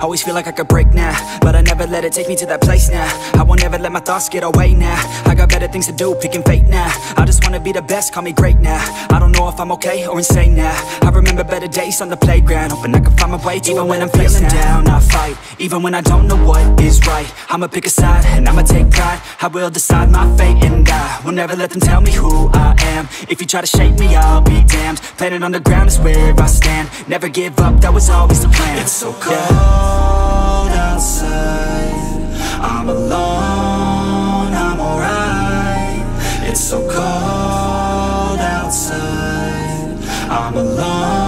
I always feel like I could break now, but I never let it take me to that place now. I won't ever let my thoughts get away now. I got better things to do, picking fate now. I just wanna be the best, call me great now. I don't know if I'm okay or insane now. I remember better days on the playground, hoping I can find my way even when I'm feeling down. I fight, even when I don't know what is right. I'ma pick a side, and I'ma take pride. I will decide my fate and I will never let them tell me who I am. If you try to shake me, I'll be damned. Planet on the ground is where I stand. Never give up, that was always the plan. It's so cold. Yeah. Outside, I'm alone, I'm alright. It's so cold outside, I'm alone.